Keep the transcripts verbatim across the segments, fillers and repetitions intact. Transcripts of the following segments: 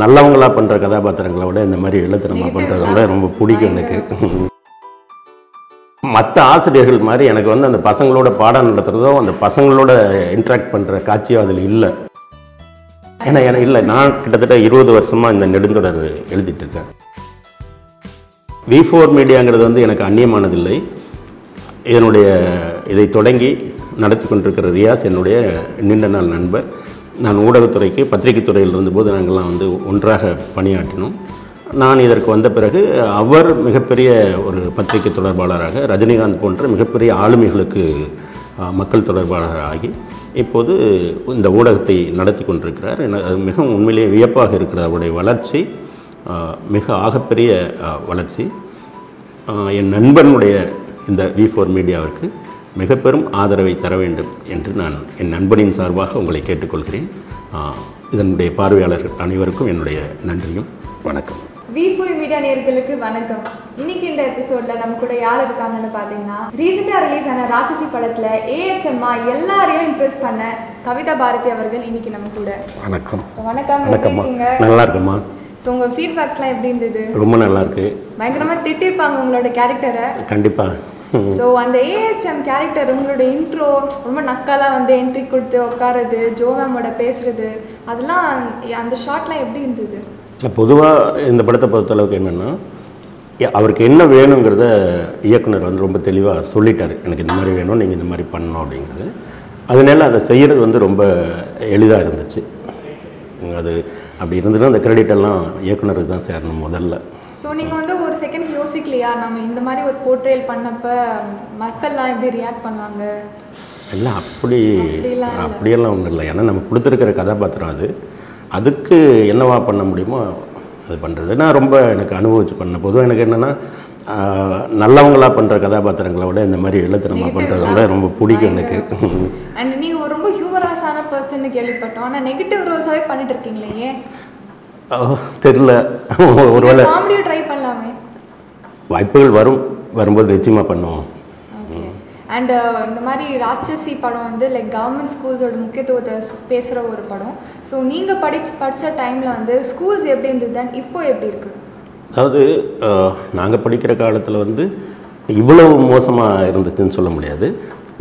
நல்லவங்களா பண்ற கதாபாத்திரங்களை விட இந்த மாதிரி எழுத்துறமா பண்றதுல ரொம்ப பிடிக்கும் எனக்கு. மற்ற ஆசிரியர்கள் மாதிரி எனக்கு வந்து அந்த பசங்களோட பாடம் நடத்துறதோ அந்த பசங்களோட இன்ட்ராக்ட் பண்ற காட்சியோ அதில் இல்லை. ஏன்னா எனக்கு இல்லை, நான் கிட்டத்தட்ட இருபது வருஷமா இந்த நெடுந்தொடர் எழுதிட்டு இருக்கேன். வி ஃபோர் மீடியாங்கிறது வந்து எனக்கு அந்நியமானதில்லை. என்னுடைய இதை தொடங்கி நடத்தி கொண்டிருக்கிற ரியாஸ் என்னுடைய நீண்ட நாள் நண்பர். நான் ஊடகத்துறைக்கு பத்திரிகைத்துறையில் இருந்தபோது நாங்கள்லாம் வந்து ஒன்றாக பணியாற்றினோம். நான் இதற்கு வந்த பிறகு அவர் மிகப்பெரிய ஒரு பத்திரிகை தொடர்பாளராக, ரஜினிகாந்த் போன்ற மிகப்பெரிய ஆளுமைகளுக்கு மக்கள் தொடர்பாளராக ஆகி இப்போது இந்த ஊடகத்தை நடத்தி கொண்டிருக்கிறார். எனக்கு அது மிகவும் உண்மையிலேயே வியப்பாக இருக்கிறது. அவருடைய வளர்ச்சி மிக ஆகப்பெரிய வளர்ச்சி. என் நண்பனுடைய இந்த வி ஃபோர் மீடியாவிற்கு மிக பெரும் ஆதரவை தர வேண்டும் என்று நான் என் நண்பனின் சார்பாக உங்களை கேட்டுக்கொள்கிறேன். இதனுடைய பார்வையாளர்கள் அனைவருக்கும் என்னுடைய நன்றியும் வணக்கம். வி ஃபோர் மீடியா நேயர்களுக்கு வணக்கம். இன்னைக்கு இந்த எபிசோடில் நம்ம கூட யார் இருக்காங்கன்னு பார்த்தீங்கன்னா, ரீசெண்டாக ரிலீஸ் ஆன ராட்சசி படத்தில் ஏஎச்எம்மா எல்லாரையும் இம்ப்ரெஸ் பண்ண கவிதா பாரதி அவர்கள் இன்னைக்கு நம்ம கூட. வணக்கம். வணக்கம். நல்லா இருக்குமா? ஸோ உங்கள் ஃபீட்பேக்ஸ்லாம் எப்படி இருந்தது? ரொம்ப நல்லா இருக்கு. பயங்கரமாக திட்டிருப்பாங்க உங்களோட கேரக்டரை. கண்டிப்பாக. ஸோ அந்த ஏஹெச்எம் கேரக்டர் உங்களோட இன்ட்ரோ ரொம்ப நக்காலாக வந்து என்ட்ரி கொடுத்து உட்காருது, ஜோவாமோட பேசுறது, அதெல்லாம் அந்த ஷார்ட்லாம் எப்படி இருந்தது? இல்லை, பொதுவாக இந்த படத்தை பொறுத்தளவுக்கு என்னென்னா அவருக்கு என்ன வேணுங்கிறத இயக்குனர் வந்து ரொம்ப தெளிவாக சொல்லிட்டார். எனக்கு இந்த மாதிரி வேணும், நீங்கள் இந்த மாதிரி பண்ணணும் அப்படிங்கிறது. அதனால அதை செய்கிறது வந்து ரொம்ப எளிதாக இருந்துச்சு. அது அப்படி இருந்துன்னா அந்த கிரெடிட்டெல்லாம் இயக்குனருக்கு தான் சேரணும் முதல்ல. ஸோ நீங்கள் வந்து ஒரு செகண்ட் யோசிக்கலையா, நம்ம இந்த மாதிரி ஒரு போர்ட்ரேல் பண்ணப்போ மக்கள்லாம் எப்படி ரியாக்ட் பண்ணுவாங்க? இல்லை, அப்படி அப்படியெல்லாம் ஒன்றும் இல்லை. ஏன்னா நம்ம கொடுத்துருக்கிற கதாபாத்திரம் அது, அதுக்கு என்னவா பண்ண முடியுமோ அது பண்ணுறது. நான் ரொம்ப எனக்கு அனுபவிச்சு பண்ண பொதுவாக எனக்கு என்னென்னா நல்லவங்களா பண்ற கதாபாத்திரங்களை விட இந்த மாதிரி எழுத்துறமா பண்றதுனால ரொம்ப பிடிக்கும் எனக்கு. அண்ட் நீங்கள் ரொம்ப ஹியூமரஸான பர்சன்னு கேள்விப்பட்டோம், ஆனால் நெகட்டிவ் ரோல்ஸாவே பண்ணிட்டு இருக்கீங்களே. தெரியல, ஒருவேளை காமெடியை ட்ரை பண்ணலாமே. வாய்ப்புகள் வரும், வரும்போது நிச்சயமாக பண்ணுவோம். அண்டு இந்த மாதிரி ராட்சசி படம் வந்து லைக் கவர்மெண்ட் ஸ்கூல்ஸோட முக்கியத்துவத்தை பேசுகிற ஒரு படம். ஸோ நீங்கள் படிச்சு படித்த டைமில் வந்து ஸ்கூல்ஸ் எப்படி இருந்தது தான், இப்போ எப்படி இருக்குது? அதாவது நாங்கள் படிக்கிற காலத்தில் வந்து இவ்வளவு மோசமாக இருந்துச்சுன்னு சொல்ல முடியாது.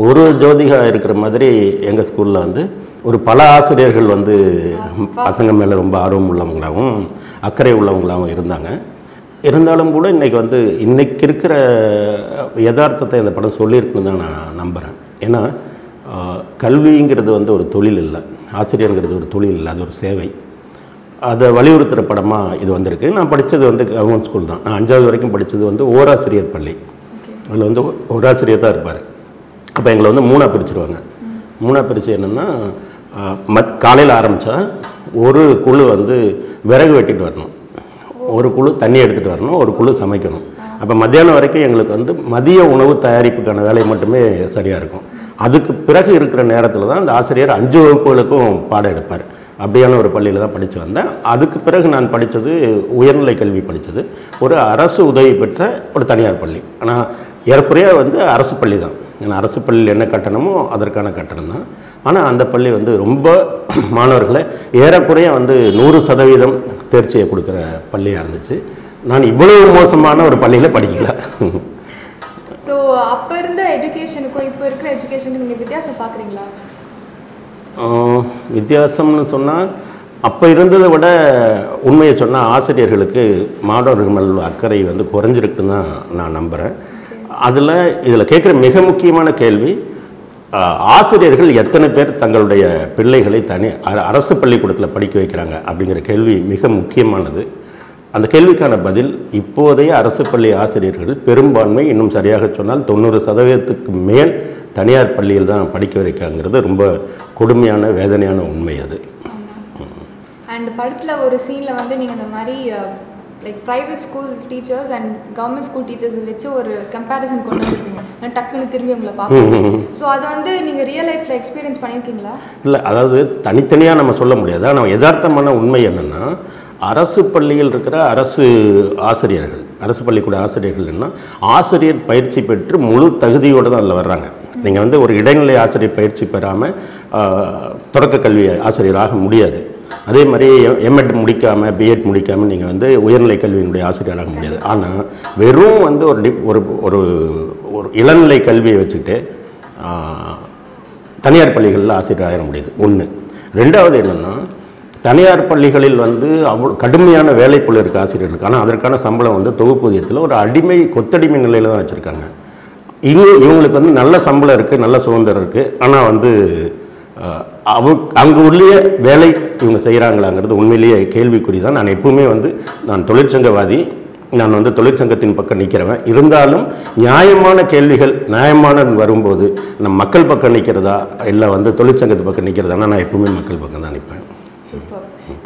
ஒரு ஜோதிகா இருக்கிற மாதிரி எங்கள் ஸ்கூலில் வந்து ஒரு பல ஆசிரியர்கள் வந்து பசங்க மேலே ரொம்ப ஆர்வம் உள்ளவங்களாகவும் அக்கறை உள்ளவங்களாகவும் இருந்தாங்க. இருந்தாலும் கூட இன்றைக்கி வந்து இன்றைக்கி இருக்கிற யதார்த்தத்தை இந்த படம் சொல்லியிருக்குன்னு தான் நான் நம்புகிறேன். ஏன்னா கல்விங்கிறது வந்து ஒரு தொழில் இல்லை, ஆசிரியருங்கிறது ஒரு தொழில் இல்லை, அது ஒரு சேவை. அதை வலியுறுத்துகிற படமாக இது வந்திருக்கு. நான் படித்தது வந்து கவர்மெண்ட் ஸ்கூல் தான். நான் அஞ்சாவது வரைக்கும் படித்தது வந்து ஓராசிரியர் பள்ளி. அதில் வந்து ஓராசிரியர் தான் இருப்பார். அப்போ எங்களை வந்து மூணாக பிரிச்சுருவாங்க. மூணாக பிரித்து என்னென்னா மத் காலையில் ஆரம்பித்தா ஒரு குழு வந்து விறகு வெட்டிட்டு வரணும், ஒரு குழு தண்ணி எடுத்துகிட்டு வரணும், ஒரு குழு சமைக்கணும். அப்போ மத்தியானம் வரைக்கும் எங்களுக்கு வந்து மதிய உணவு தயாரிப்புக்கான வேலை மட்டுமே சரியாக இருக்கும். அதுக்கு பிறகு இருக்கிற நேரத்தில் தான் அந்த ஆசிரியர் அஞ்சு வகுப்புகளுக்கும் பாடம் எடுப்பார். அப்படியான ஒரு பள்ளியில் தான் படித்து வந்தேன். அதுக்கு பிறகு நான் படித்தது உயர்நிலை கல்வி படித்தது ஒரு அரசு உதவி பெற்ற ஒரு தனியார் பள்ளி. ஆனால் ஏறக்குறைய வந்து அரசு பள்ளி தான். ஏன்னா அரசு பள்ளியில் என்ன கட்டணமோ அதற்கான கட்டணம் தான். ஆனால் அந்த பள்ளி வந்து ரொம்ப மாணவர்களை ஏறக்குறைய வந்து நூறு சதவீதம் தேர்ச்சியை கொடுக்குற பள்ளியாக இருந்துச்சு. நான் இவ்வளவு மோசமான ஒரு பள்ளியில் படிக்கல. ஸோ அப்போ இருந்த எஜுகேஷனுக்கும் இப்போ இருக்கிற எஜுகேஷனுக்கும் நீங்கள் வித்தியாசம் பார்க்குறீங்களா? வித்தியாசம்னு சொன்னால் அப்போ இருந்ததை விட உண்மையை சொன்னால் ஆசிரியர்களுக்கு மாணவர்கள் மேல் அக்கறை வந்து குறைஞ்சிருக்குன்னு தான் நான் நம்புகிறேன். அதில் இதில் கேட்குற மிக முக்கியமான கேள்வி, ஆசிரியர்கள் எத்தனை பேர் தங்களுடைய பிள்ளைகளை தனி அரசு பள்ளிக்கூடத்தில் படிக்க வைக்கிறாங்க அப்படிங்கிற கேள்வி மிக முக்கியமானது. அந்த கேள்விக்கான பதில் இப்போதைய அரசு பள்ளி ஆசிரியர்கள் பெரும்பான்மை, இன்னும் சரியாக சொன்னால் தொண்ணூறு சதவீதத்துக்கு மேல் தனியார் பள்ளியில் தான் படிக்க வைக்காங்கிறது ரொம்ப கொடுமையான வேதனையான உண்மை அது. அண்ட் படத்தில் ஒரு சீனில் வந்து நீங்கள் இந்த மாதிரி like private school teachers and government school teachers வச்சு ஒரு கம்பேரிசன் கொண்டு வந்துருப்பீங்க, டக்குன்னு திரும்பி உங்களை பார்ப்பீங்க. ஸோ அதை வந்து நீங்கள் ரியல் லைஃப்பில் எக்ஸ்பீரியன்ஸ் பண்ணியிருக்கீங்களா? இல்லை, அதாவது தனித்தனியாக நம்ம சொல்ல முடியாது. ஆனால் யதார்த்தமான உண்மை என்னென்னா அரசு பள்ளியில் இருக்கிற அரசு ஆசிரியர்கள், அரசு பள்ளிக்கூட ஆசிரியர்கள்னா ஆசிரியர் பயிற்சி பெற்று முழு தகுதியோடு தான் அதில் வர்றாங்க. நீங்கள் வந்து ஒரு இடைநிலை ஆசிரியர் பயிற்சி பெறாமல் தொடக்க கல்வி ஆசிரியராக முடியாது. அதே மாதிரி எம்எட் முடிக்காம பிஎட் முடிக்காம நீங்க வந்து உயர்நிலை கல்வியினுடைய ஆசிரியராக முடியாது. ஆனா வெறும் வந்து ஒரு ஒரு ஒரு இளநிலை கல்வியை வச்சுட்டு தனியார் பள்ளிகளில் ஆசிரியராக முடியாது. ஒன்று. இரண்டாவது என்னன்னா தனியார் பள்ளிகளில் வந்து கடுமையான வேலைக்குள்ள இருக்க ஆசிரியர்களுக்கு ஆனால் அதற்கான சம்பளம் வந்து தொகுப்பூதியத்தில் ஒரு அடிமை கொத்தடிமை நிலையில தான் வச்சுருக்காங்க. இன்னும் இவங்களுக்கு வந்து நல்ல சம்பளம் இருக்குது, நல்ல சுதந்திரம் இருக்குது. ஆனால் வந்து அவ அங்கே உள்ளே வேலை இவங்க செய்கிறாங்களாங்கிறது உண்மையிலேயே கேள்விக்குறி தான். நான் எப்பவுமே வந்து நான் தொழிற்சங்கவாதி, நான் வந்து தொழிற்சங்கத்தின் பக்கம் நிற்கிறவன். இருந்தாலும் நியாயமான கேள்விகள் நியாயமான வரும்போது நம்ம மக்கள் பக்கம் நிற்கிறதா இல்லை வந்து தொழிற்சங்கத்து பக்கம் நிற்கிறதானா நான் எப்பவுமே மக்கள் பக்கம் தான் நிற்பேன். சூப்பர்.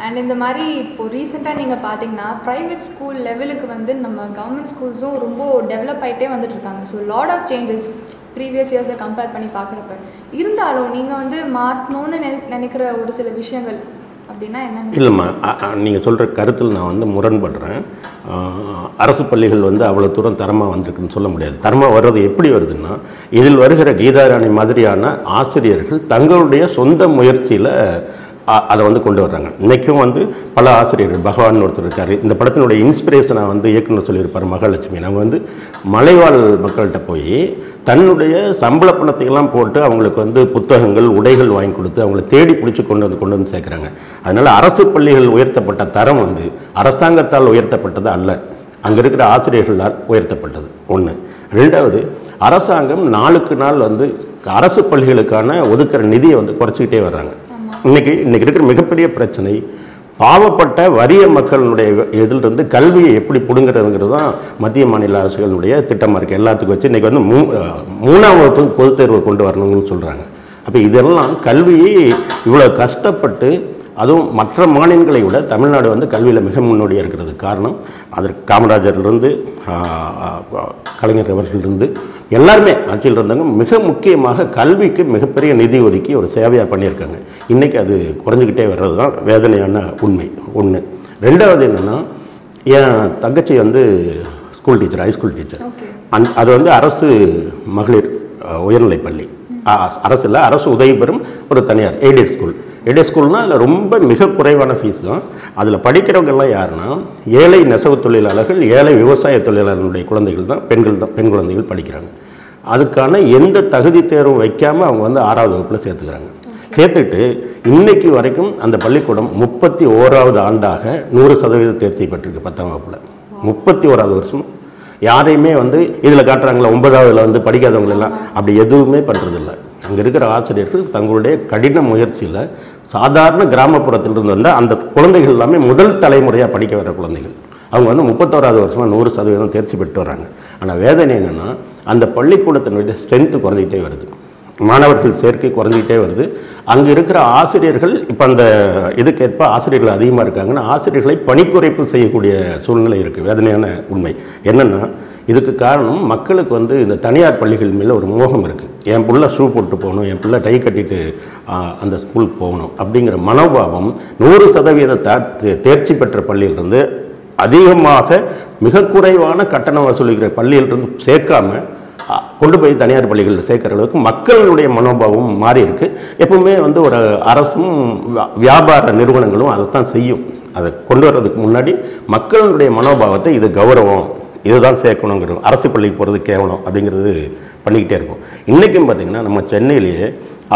அண்ட் இந்த மாதிரி இப்போது ரீசெண்டாக நீங்கள் பார்த்தீங்கன்னா ப்ரைவேட் ஸ்கூல் லெவலுக்கு வந்து நம்ம கவர்மெண்ட் ஸ்கூல்ஸும் ரொம்ப டெவலப் ஆகிட்டே வந்துட்டு இருக்காங்க. So lot of changes previous இயர்ஸை கம்பேர் பண்ணி பார்க்குறப்ப இருந்தாலும் நீங்கள் வந்து மாற்றணும்னு நினை நினைக்கிற ஒரு சில விஷயங்கள் அப்படின்னா என்ன? இல்லைம்மா, நீங்கள் சொல்கிற கருத்தில் நான் வந்து முரண்படுறேன். அரசு பள்ளிகள் வந்து அவ்வளோ தூரம் தரமாக வந்திருக்குன்னு சொல்ல முடியாது. தரமாக வர்றது எப்படி வருதுன்னா இதில் வருகிற கீதாராணி மாதிரியான ஆசிரியர்கள் தங்களுடைய சொந்த முயற்சியில் அதை வந்து கொண்டு வர்றாங்க. இன்றைக்கும் வந்து பல ஆசிரியர்கள் பகவான் ஒருத்தர் இருக்கார். இந்த படத்தினுடைய இன்ஸ்பிரேஷனாக வந்து இயக்குனர் சொல்லியிருப்பார் மகாலட்சுமி. நம்ம வந்து மலைவாழ் மக்கள்கிட்ட போய் தன்னுடைய சம்பள பணத்தையெல்லாம் போட்டு அவங்களுக்கு வந்து புத்தகங்கள் உடைகள் வாங்கி கொடுத்து அவங்கள தேடி பிடிச்சி கொண்டு வந்து கொண்டு வந்து சேர்க்குறாங்க. அதனால் அரசு பள்ளிகள் உயர்த்தப்பட்ட தரம் வந்து அரசாங்கத்தால் உயர்த்தப்பட்டது அல்ல, அங்கே இருக்கிற ஆசிரியர்களால் உயர்த்தப்பட்டது. ஒன்று. ரெண்டாவது, அரசாங்கம் நாளுக்கு நாள் வந்து அரசு பள்ளிகளுக்கான ஒதுக்கிற நிதியை வந்து குறைச்சிக்கிட்டே வர்றாங்க. இன்றைக்கி இன்றைக்கி இருக்கிற மிகப்பெரிய பிரச்சனை பாவப்பட்ட வறிய மக்களுடைய இதிலிருந்து கல்வியை எப்படி பிடுங்கிறதுங்கிறது தான் மத்திய மாநில அரசுகளுடைய திட்டமாக இருக்குது. எல்லாத்துக்கும் வச்சு இன்றைக்கி வந்து மூ மூணாம் வகுப்பு பொதுத் தேர்வை கொண்டு வரணும்னு சொல்கிறாங்க. அப்போ இதெல்லாம் கல்வியை இவ்வளோ கஷ்டப்பட்டு அதுவும் மற்ற மாநிலங்களை விட தமிழ்நாடு வந்து கல்வியில் மிக முன்னோடியாக இருக்கிறது. காரணம் அதற்கு காமராஜர்லேருந்து கலைஞர் அவர்களிலிருந்து எல்லாருமே ஆட்சியில் இருந்தவங்க மிக முக்கியமாக கல்விக்கு மிகப்பெரிய நிதி ஒதுக்கி ஒரு சேவையாக பண்ணியிருக்காங்க. இன்றைக்கி அது குறைஞ்சிக்கிட்டே வர்றது தான் வேதனையான உண்மை. ஒன்று. ரெண்டாவது என்னென்னா என் தங்கச்சி வந்து ஸ்கூல் டீச்சர், ஹைஸ்கூல் டீச்சர். அந் அது வந்து அரசு மகளிர் உயர்நிலைப் பள்ளி, அரசில் அரசு உதவி பெறும் ஒரு தனியார் எய்டட் ஸ்கூல். எய்டட் ஸ்கூல்னால் அதில் ரொம்ப மிக குறைவான ஃபீஸ் தான். அதில் படிக்கிறவங்கெல்லாம் யாருன்னா ஏழை நெசவு தொழிலாளர்கள், ஏழை விவசாய தொழிலாளர்களுடைய குழந்தைகள் தான், பெண்கள் தான், பெண் குழந்தைகள் படிக்கிறாங்க. அதுக்கான எந்த தகுதி தேர்வும் வைக்காமல் அவங்க வந்து ஆறாவது வகுப்பில் சேர்த்துக்கிறாங்க. சேர்த்துக்கிட்டு இன்றைக்கு வரைக்கும் அந்த பள்ளிக்கூடம் முப்பத்தி ஓராவது ஆண்டாக நூறு சதவீத தேர்ச்சி பெற்றிருக்கு. பத்தாம் வகுப்பில் முப்பத்தி ஓராவது வருஷம் யாரையுமே வந்து இதில் காட்டுறாங்களா ஒன்பதாவதுல வந்து படிக்காதவங்களெல்லாம் அப்படி எதுவுமே பண்ணுறதில்லை. அங்கே இருக்கிற ஆசிரியர்கள் தங்களுடைய கடின முயற்சியில் சாதாரண கிராமப்புறத்திலிருந்து வந்து அந்த குழந்தைகள் எல்லாமே முதல் தலைமுறையாக படிக்க வர குழந்தைகள் அவங்க வந்து முப்பத்தோராவது வருஷமாக நூறு சதவீதம் தேர்ச்சி பெற்று வராங்க. ஆனால் வேதனை என்னென்னா அந்த பள்ளிக்கூடத்தினுடைய ஸ்ட்ரென்த்து குறைஞ்சிக்கிட்டே வருது, மாணவர்கள் சேர்க்கை குறைஞ்சிக்கிட்டே வருது. அங்கே இருக்கிற ஆசிரியர்கள் இப்போ அந்த இதுக்கேற்ப ஆசிரியர்கள் அதிகமாக இருக்காங்கன்னா ஆசிரியர்களை பணிக்குறைப்பு செய்யக்கூடிய சூழ்நிலை இருக்குது. வேதனையான உண்மை என்னென்னா இதுக்கு காரணம் மக்களுக்கு வந்து இந்த தனியார் பள்ளிகள் மேலே ஒரு மோகம் இருக்குது. என் பிள்ளை ஷூ போட்டு போகணும், என் பிள்ளை டை கட்டிட்டு அந்த ஸ்கூலுக்கு போகணும் அப்படிங்கிற மனோபாவம் நூறு சதவீத தேர்ச்சி பெற்ற பள்ளியிலிருந்து அதிகமாக மிக குறைவான கட்டணம் வசூலிக்கிற பள்ளியிலிருந்து சேர்க்காமல் கொண்டு போய் தனியார் பள்ளிகளில் சேர்க்குற அளவுக்கு மக்களுடைய மனோபாவம் மாறி இருக்குது. எப்பவுமே வந்து ஒரு அரசும் வியாபார நிறுவனங்களும் அதைத்தான் செய்யும். அதை கொண்டு வர்றதுக்கு முன்னாடி மக்களுடைய மனோபாவத்தை இது கௌரவம், இதுதான் சேர்க்கணுங்கிறது, அரசு பள்ளிக்கு போகிறது கேவலம் அப்படிங்கிறது பண்ணிக்கிட்டே இருக்கும். இன்றைக்கும் பார்த்திங்கன்னா நம்ம சென்னையிலேயே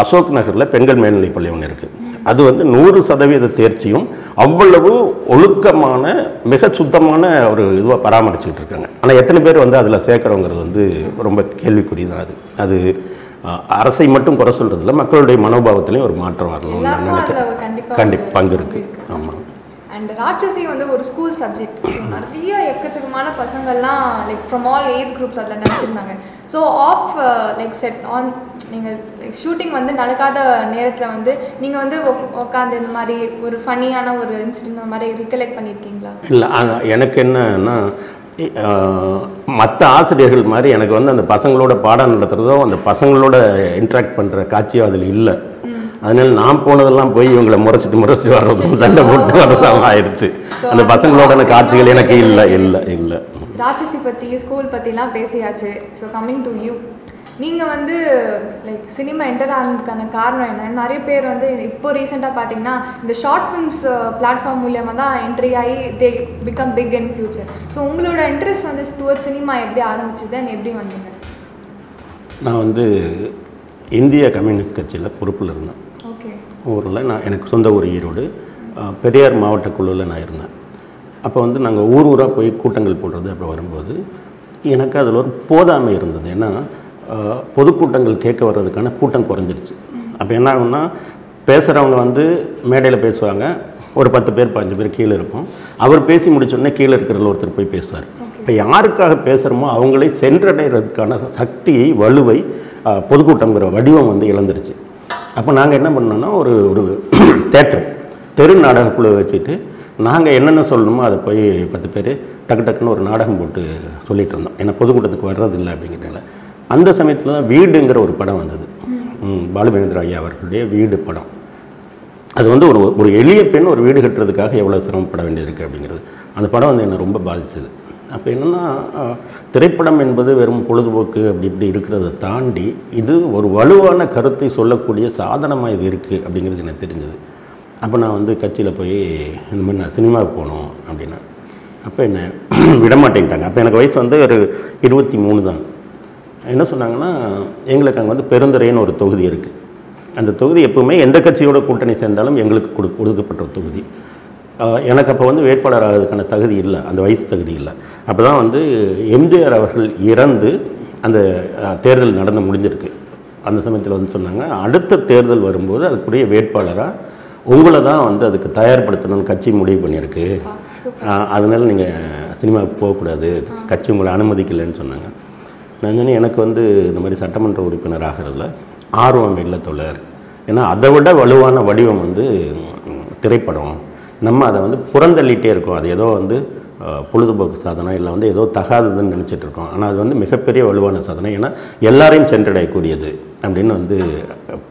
அசோக் நகரில் பெண்கள் மேல்நிலைப் பள்ளி ஒன்று இருக்குது. அது வந்து நூறு சதவீத தேர்ச்சியும் அவ்வளவு ஒழுக்கமான மிக சுத்தமான ஒரு இதுவாக பராமரிச்சுக்கிட்டு இருக்காங்க. ஆனால் எத்தனை பேர் வந்து அதில் சேர்க்குறவங்கிறது வந்து ரொம்ப கேள்விக்குறி தான். அது அது அரசை மட்டும் குறை சொல்கிறதுல மக்களுடைய மனோபாவத்திலையும் ஒரு மாற்றம் வரணும் நான் நினைக்கிறேன். கண்டிப்பாக பங்கு இருக்குது. ஆமாம். அண்ட் ராட்சசி வந்து ஒரு ஸ்கூல் சப்ஜெக்ட். ஸோ நிறைய எக்கச்சக்கமான பசங்கள்லாம் like from all age groups அதில் நினச்சிருந்தாங்க. So of like set on நீங்கள் லைக் ஷூட்டிங் வந்து நடக்காத நேரத்தில் வந்து நீங்கள் வந்து உட்காந்து இந்த மாதிரி ஒரு ஃபன்னியான ஒரு இன்சிடென்ட் அந்த மாதிரி ரிகலெக்ட் பண்ணியிருக்கீங்களா? இல்லை, எனக்கு என்னன்னா மற்ற ஆசிரியர்கள் மாதிரி எனக்கு வந்து அந்த பசங்களோட பாடம் நடத்துகிறதோ அந்த பசங்களோட இன்ட்ராக்ட் பண்ணுற காட்சியோ அதில் இல்லை. அதனால நான் போனதெல்லாம் போய் இவங்களை முறைச்சிட்டு முறைச்சிட்டு வர்றதும் சண்டை போட்டு வர்றதும் ஆயிடுச்சு. அந்த பசங்களோட காட்சிகள் எனக்கு இல்லை இல்லை இல்லை ராட்சசி பற்றி ஸ்கூல் பற்றிலாம் பேசியாச்சு. ஸோ கம்மிங் டு யூ, நீங்க வந்து லைக் சினிமா என்டர் ஆனதுக்கான காரணம் என்ன? நிறைய பேர் வந்து இப்போ ரீசன்ட்டா பாத்தீங்கன்னா இந்த ஷார்ட் films பிளாட்ஃபார்ம் மூலமா தான் என்ட்ரி ஆகி they become big in future. So உங்களோட இன்ட்ரஸ்ட் வந்து டுவர்ட்ஸ் சினிமா எப்படி ஆரம்பிச்சது and எப்படி வந்தீங்க? நான் வந்து இந்திய கம்யூனிஸ்ட் கட்சியில பொறுப்புல இருந்தேன். ஓகே. ஊர்ல நான் எனக்கு சொந்த ஊர் ஈரோடு பெரியார் மாவட்ட குழுல நான் இருந்தேன். அப்போ வந்து நாங்க ஊர் ஊரா போய் கூட்டங்கள் போடுறது அப்படி வரும்போது எனக்கு அதுல ஒரு போதாமை இருந்தது. ஏன்னா பொதுக்கூட்டங்கள் கேட்க வர்றதுக்கான கூட்டம் குறைஞ்சிருச்சு. அப்போ என்ன ஆகும்னா பேசுகிறவங்க வந்து மேடையில் பேசுவாங்க, ஒரு பத்து பேர் பதினஞ்சு பேர் கீழே இருப்போம். அவர் பேசி முடிச்சோடனே கீழே இருக்கிறதுல ஒருத்தர் போய் பேசுவார். இப்போ யாருக்காக பேசுகிறோமோ அவங்களை சென்றடைகிறதுக்கான சக்தி வலுவை பொதுக்கூட்டங்கிற வடிவம் வந்து இழந்துருச்சு. அப்போ நாங்கள் என்ன பண்ணோன்னா ஒரு ஒரு தேட்டர் தெரு நாடகக்குழு வச்சுட்டு நாங்கள் என்னென்ன சொல்லணுமோ அதை போய் பத்து பேர் டக்கு டக்குன்னு ஒரு நாடகம் போட்டு சொல்லிட்டு இருந்தோம். ஏன்னா பொதுக்கூட்டத்துக்கு வர்றதில்லை அப்படிங்கிறனால. அந்த சமயத்தில் தான் வீடுங்கிற ஒரு படம் வந்தது, பாலுமகேந்திர ஐயா அவர்களுடைய வீடு படம். அது வந்து ஒரு ஒரு எளிய பெண் ஒரு வீடு கட்டுறதுக்காக எவ்வளோ சிரமப்பட வேண்டியிருக்கு அப்படிங்கிறது அந்த படம் வந்து என்னை ரொம்ப பாதிச்சது. அப்போ என்னென்னா திரைப்படம் என்பது வெறும் பொழுதுபோக்கு அப்படி இப்படி இருக்கிறத தாண்டி இது ஒரு வலுவான கருத்தை சொல்லக்கூடிய சாதனமாக இது இருக்குது அப்படிங்கிறது எனக்கு தெரிஞ்சது. அப்போ நான் வந்து கட்சியில் போய் இந்த மாதிரி நான் சினிமாவுக்கு போகணும் அப்படின்னா அப்போ என்னை விடமாட்டேங்கிட்டாங்க. அப்போ எனக்கு வயசு வந்து ஒரு இருபத்தி மூணு தான். என்ன சொன்னாங்கன்னா எங்களுக்கு அங்கே வந்து பெருந்துறைன்னு ஒரு தொகுதி இருக்குது. அந்த தொகுதி எப்பவுமே எந்த கட்சியோட கூட்டணி சேர்ந்தாலும் எங்களுக்கு கொடு ஒதுக்கப்பட்ட தொகுதி. எனக்கு அப்போ வந்து வேட்பாளர் ஆகிறதுக்கான தகுதி இல்லை, அந்த வயசு தகுதி இல்லை. அப்போ தான் வந்து எம்ஜிஆர் அவர்கள் இறந்து அந்த தேர்தல் நடந்து முடிஞ்சிருக்கு. அந்த சமயத்தில் வந்து சொன்னாங்க அடுத்த தேர்தல் வரும்போது அதுக்குரிய வேட்பாளராக உங்களை தான் வந்து அதுக்கு தயார்படுத்தணும்னு கட்சி முடிவு பண்ணியிருக்கு. அதனால் நீங்கள் சினிமாவுக்கு போகக்கூடாது, கட்சி உங்களை அனுமதிக்கலைன்னு சொன்னாங்க. நான் எனக்கு வந்து இந்த மாதிரி சட்டமன்ற உறுப்பினர் ஆகிறதுல ஆர்வம் இல்லை தோழர். ஏன்னா அதை விட வலுவான வடிவம் வந்து திரைப்படம். நம்ம அதை வந்து புறந்தள்ளிகிட்டே இருக்கோம். அது ஏதோ வந்து பொழுதுபோக்கு சாதனம் இல்லை வந்து ஏதோ தகாததுன்னு நினச்சிட்டு இருக்கோம். ஆனால் அது வந்து மிகப்பெரிய வலுவான சாதனம், ஏன்னா எல்லாரையும் சென்றடையக்கூடியது அப்படின்னு வந்து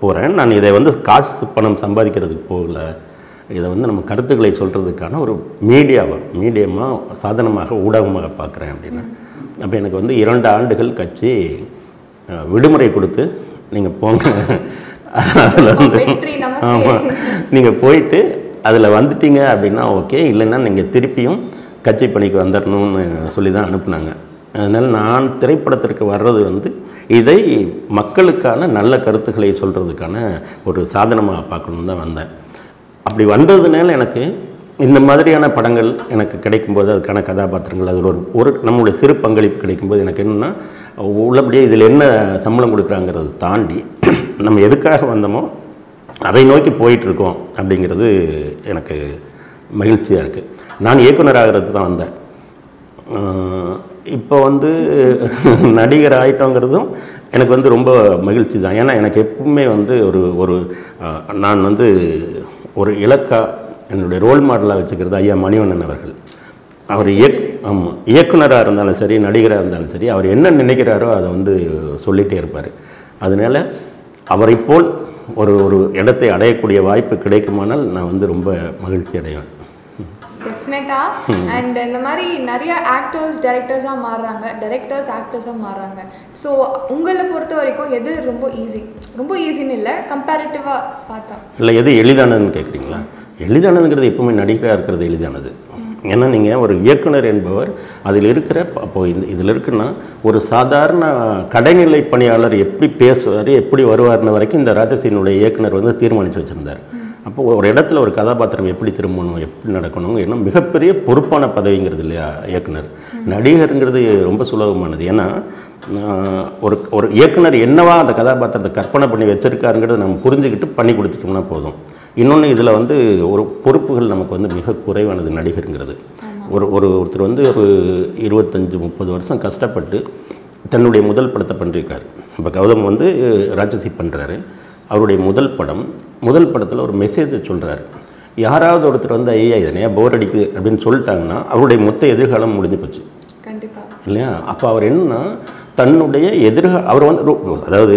போகிறேன். நான் இதை வந்து காசு பணம் சம்பாதிக்கிறதுக்கு போகலை, இதை வந்து நம்ம கருத்துக்களை சொல்கிறதுக்கான ஒரு மீடியாவை மீடியமாக சாதனமாக ஊடகமாக பார்க்குறேன் அப்படின்னு. அப்போ எனக்கு வந்து இரண்டு ஆண்டுகள் கட்சி விடுமுறை கொடுத்து நீங்கள் போங்க, அதில் வந்து ஆமாம் நீங்கள் போயிட்டு அதில் வந்துட்டீங்க அப்படின்னா ஓகே, இல்லைன்னா நீங்கள் திருப்பியும் கட்சி பணிக்கு வந்துடணும்னு சொல்லி தான் அனுப்புனாங்க. அதனால் நான் திரைப்படத்திற்கு வர்றது வந்து இதை மக்களுக்கான நல்ல கருத்துக்களை சொல்கிறதுக்கான ஒரு சாதனமாக பார்க்கணுன்னு தான் வந்தேன். அப்படி வந்ததுனால எனக்கு இந்த மாதிரியான படங்கள் எனக்கு கிடைக்கும்போது அதுக்கான கதாபாத்திரங்கள் அதில் ஒரு ஒரு நம்மளுடைய சிறு பங்களிப்பு கிடைக்கும்போது எனக்கு என்னென்னா உள்ளபடியே இதில் என்ன சம்பளம் கொடுக்குறாங்கிறது தாண்டி நம்ம எதுக்காக வந்தோமோ அதை நோக்கி போயிட்டுருக்கோம் அப்படிங்கிறது எனக்கு மகிழ்ச்சியாக இருக்குது. நான் இயக்குனராகிறது தான் வந்தேன். இப்போ வந்து நடிகர் ஆகிட்டோங்கிறதும் எனக்கு வந்து ரொம்ப மகிழ்ச்சி தான். ஏன்னா எனக்கு எப்பவுமே வந்து ஒரு ஒரு நான் வந்து ஒரு இலக்காக என்னுடைய ரோல் மாடலாக வச்சுக்கிறது ஐயா மணிவண்ணன் அவர்கள். அவர் இயக் ஆமாம் இயக்குனராக இருந்தாலும் சரி நடிகராக இருந்தாலும் சரி அவர் என்ன நினைக்கிறாரோ அதை வந்து சொல்லிகிட்டே இருப்பார். அதனால அவரை போல் ஒரு ஒரு இடத்தை அடையக்கூடிய வாய்ப்பு கிடைக்குமானால் நான் வந்து ரொம்ப மகிழ்ச்சி அடைவேன். டெஃபினட்டாக. அண்ட் இந்த மாதிரி நிறைய ஆக்டர்ஸ் டைரக்டர்ஸாக மாறுறாங்க, டைரக்டர்ஸ் ஆக்டர்ஸாக மாறுறாங்க. ஸோ உங்களை பொறுத்த வரைக்கும் எது ரொம்ப ஈஸி? ரொம்ப ஈஸின்னு இல்லை, கம்பேரிட்டிவாக பார்த்தா இல்லை எது எளிதானதுன்னு கேட்குறீங்களா? எளிதானதுங்கிறது எப்பவுமே நடிகராக இருக்கிறது எளிதானது. ஏன்னா நீங்கள் ஒரு இயக்குனர் என்பவர் அதில் இருக்கிற அப்போ இந்த இதில் இருக்குன்னா ஒரு சாதாரண கடைநிலை பணியாளர் எப்படி பேசுவார் எப்படி வருவார்னு வரைக்கும் இந்த ராஜசீனுடைய இயக்குனர் வந்து தீர்மானித்து வச்சுருந்தார். அப்போ ஒரு இடத்துல ஒரு கதாபாத்திரம் எப்படி திரும்பணும் எப்படி நடக்கணும் ஏன்னா மிகப்பெரிய பொறுப்பான பதவிங்கிறது இல்லையா இயக்குனர். நடிகருங்கிறது ரொம்ப சுலபமானது. ஏன்னா ஒரு ஒரு இயக்குனர் என்னவா அந்த கதாபாத்திரத்தை கற்பனை பண்ணி வச்சுருக்காருங்கிறது நம்ம புரிஞ்சுக்கிட்டு பண்ணி கொடுத்துட்டோம்னா போதும். இன்னொன்று இதில் வந்து ஒரு பொறுப்புகள் நமக்கு வந்து மிக குறைவானது நடிகருங்கிறது. ஒரு ஒரு ஒருத்தர் வந்து ஒரு இருபத்தஞ்சி முப்பது வருஷம் கஷ்டப்பட்டு தன்னுடைய முதல் படத்தை பண்ணியிருக்காரு. இப்போ கௌதம் வந்து ராஜசி பண்ணுறாரு. அவருடைய முதல் படம் முதல் படத்தில் ஒரு மெசேஜை சொல்கிறாரு. யாராவது ஒருத்தர் வந்து ஐயா இதனையா போர் அடிக்குது அப்படின்னு சொல்லிட்டாங்கன்னா அவருடைய மொத்த எதிர்காலம் முடிஞ்சு போச்சு இல்லையா? அப்போ அவர் என்னன்னா தன்னுடைய எதிர்கால அவர் வந்து அதாவது